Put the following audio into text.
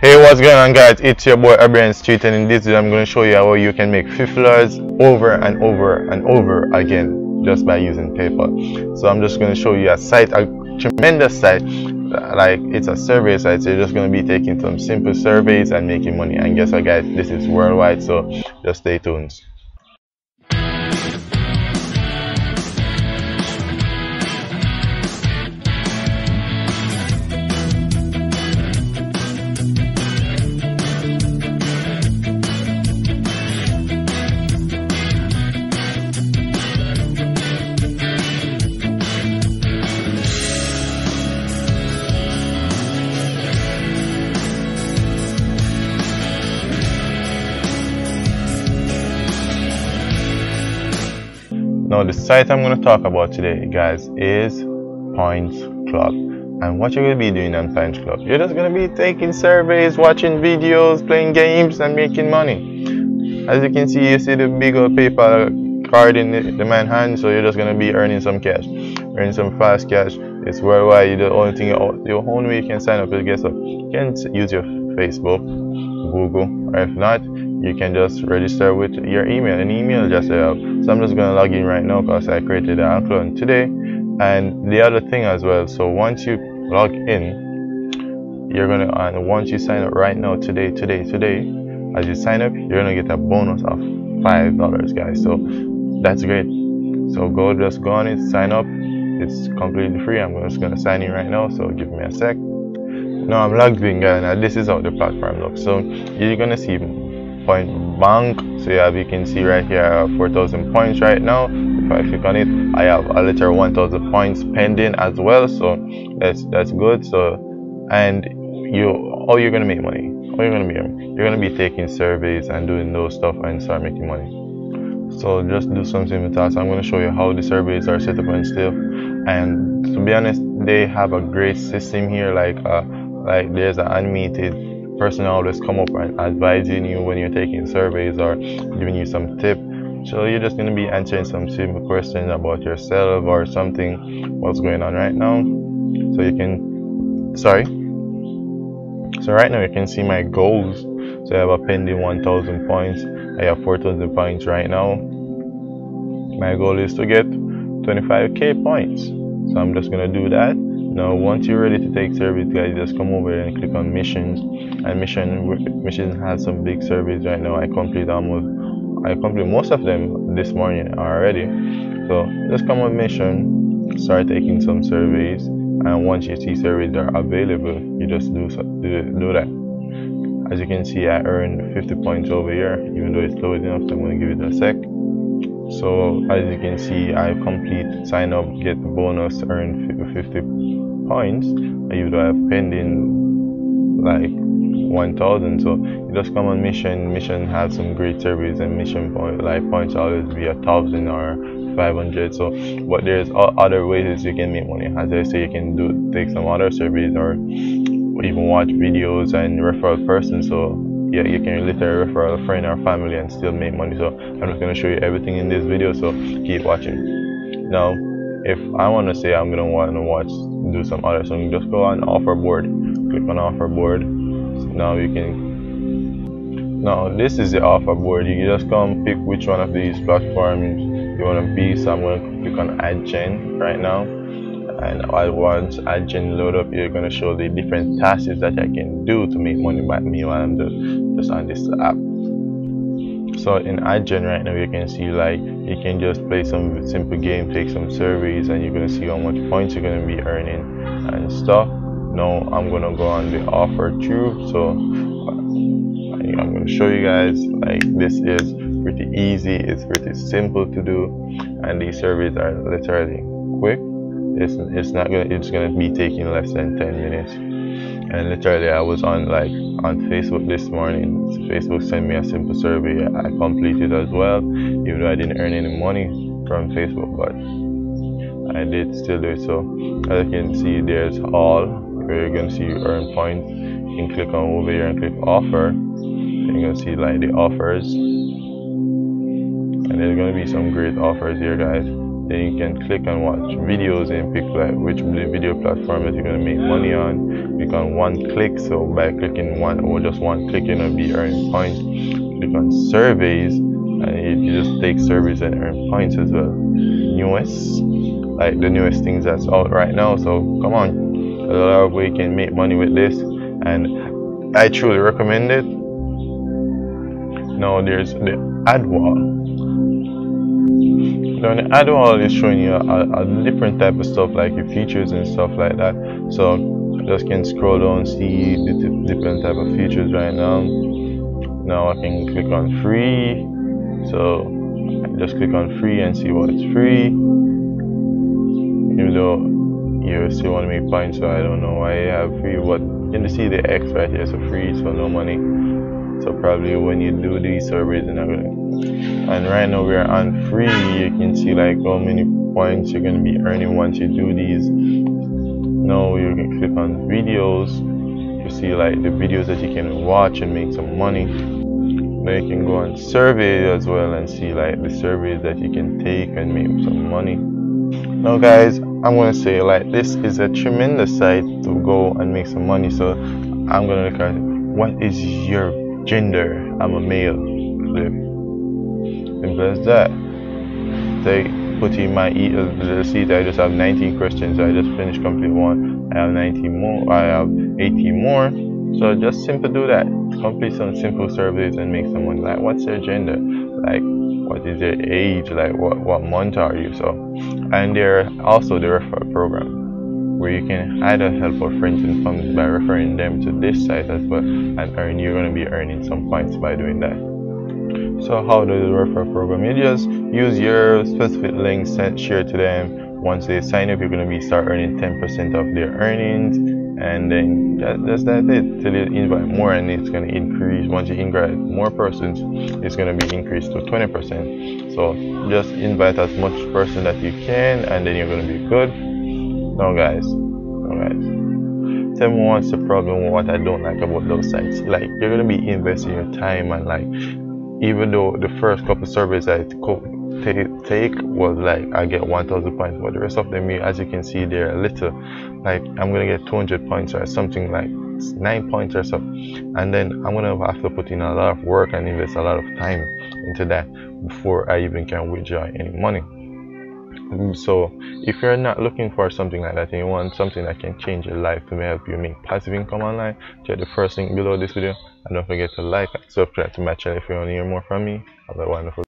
Hey, what's going on guys, it's your boy O'Brian Streete, and in this video I'm going to show you how you can make $50 over and over and over again just by using PayPal. So I'm just going to show you a site, a tremendous site, like it's a survey site, so you're just going to be taking some simple surveys and making money. And guess what guys, this is worldwide, so just stay tuned. Now the site I'm going to talk about today guys is Points Club, and what you're going to be doing on Points Club, you're just going to be taking surveys, watching videos, playing games and making money. As you can see, you see the big old PayPal card in the man hand, so you're just going to be earning some cash, earning some fast cash. It's worldwide. The only thing, your own way you can sign up is, guess what, you can use your Facebook, Google, or if not, you can just register with your email, an email address I have. So I'm just going to log in right now because I created an account today. And the other thing as well, so once you log in, you're going to, and once you sign up right now, today, as you sign up, you're going to get a bonus of $5 guys. So that's great. So just go on it, sign up. It's completely free. I'm just going to sign in right now, so give me a sec. Now I'm logged in guys. Now this is how the platform looks. So you're going to see Point Bank, so yeah, you can see right here, I have 4,000 points right now. If I click on it, I have a little 1,000 points pending as well, so that's good. So, and you're gonna make money. All you're gonna be, taking surveys and doing those stuff and start making money. So just do some simple tasks. I'm gonna show you how the surveys are set up and stuff. And to be honest, they have a great system here. Like there's an animated person always come up and advising you when you're taking surveys or giving you some tip. So you're just going to be answering some simple questions about yourself or something, what's going on right now. So you can, so right now you can see my goals. So I have a pending 1,000 points. I have 4,000 points right now. My goal is to get 25k points. So I'm just going to do that. Now once you're ready to take surveys guys, just come over and click on missions, and mission has some big surveys right now. I complete most of them this morning already, so just come on mission, start taking some surveys, and once you see surveys are available, you just do that. As you can see, I earned 50 points over here, even though it's loading up, so I'm going to give it a sec. So as you can see, I complete, sign up, get the bonus, earn 50 points, and you would have pending like 1,000. So you just come on mission. Mission has some great surveys, and mission point, like points always be 1,000 or 500. So, but there's other ways you can make money. As I say, you can take some other surveys or even watch videos and refer a person. So yeah, you can literally refer a friend or family and still make money. So I'm just gonna show you everything in this video. So keep watching. Now, if I want to say I'm gonna want to watch, do some other thing, just go on offer board, click on offer board. So now you can, now this is the offer board. You can just come pick which one of these platforms you want to be. So I'm gonna click on AdGem right now, and once AdGem load up, you're gonna show the different tasks that I can do to make money by me while I'm just on this app. So in AdGem right now, you can see like you can just play some simple game, take some surveys, and you're gonna see how much points you're gonna be earning and stuff. Now I'm gonna go on the offer tube, so I'm gonna show you guys, like this is pretty easy, it's pretty simple to do, and these surveys are literally quick. It's gonna be taking less than 10 minutes. And literally I was on Facebook this morning. Facebook sent me a simple survey. I completed as well, even though I didn't earn any money from Facebook, but I did still do it. So as you can see, there's all where you're gonna see you earn points. You can click on over here and click offer, and you're gonna see like the offers, and there's gonna be some great offers here guys. then you can click and watch videos and pick like which video platform that you're going to make money on. Click on one click, so by clicking one or just one click you're going to be earning points. Click on surveys and you just take surveys and earn points as well. Newest, like the newest things that's out right now, so come on, a lot of ways you can make money with this and I truly recommend it. Now there's the ad wall. Now the ad wall is showing you a different type of stuff like your features and stuff like that. So I just can scroll down, see the different type of features right now. Now I can click on free. So I just click on free and see what's free. Even though you still want to make points, so I don't know why you have free. What can you see the X right here? So free, so no money. So probably when you do these surveys and everything. And right now we are on free. You can see like how many points you're going to be earning once you do these. Now you can click on videos to see like the videos that you can watch and make some money. Now you can go on survey as well and see like the surveys that you can take and make some money. Now guys, I'm going to say like this is a tremendous site to go and make some money. So I'm going to look at what is your gender. I'm a male. Simple as that. They put in my receipt. I just have 19 questions. I just finished complete one. I have 19 more. I have 18 more. So just simple do that. Complete some simple surveys and make someone like, what's their gender? Like, what is their age? Like, what month are you? So, and there also the referral program where you can either help our friends and families by referring them to this site as well, and you're going to be earning some points by doing that. So how do the referral program? You just use your specific links sent share to them. Once they sign up, you're going to be start earning 10% of their earnings, and then that's it. Till you invite more, and it's going to increase. Once you invite more persons, it's going to be increased to 20%. So just invite as much person that you can, and then you're going to be good. Now guys, tell me what's the problem, what I don't like about those sites. Like, you're going to be investing your time, and like, even though the first couple surveys I take was like I get 1,000 points, but the rest of them, as you can see, they're a little. Like, I'm gonna get 200 points or something, like 9 points or so, and then I'm gonna have to put in a lot of work and invest a lot of time into that before I even can withdraw any money. So if you're not looking for something like that and you want something that can change your life to help you make passive income online, check the first link below this video, and don't forget to like and subscribe to my channel if you want to hear more from me. Have a wonderful day.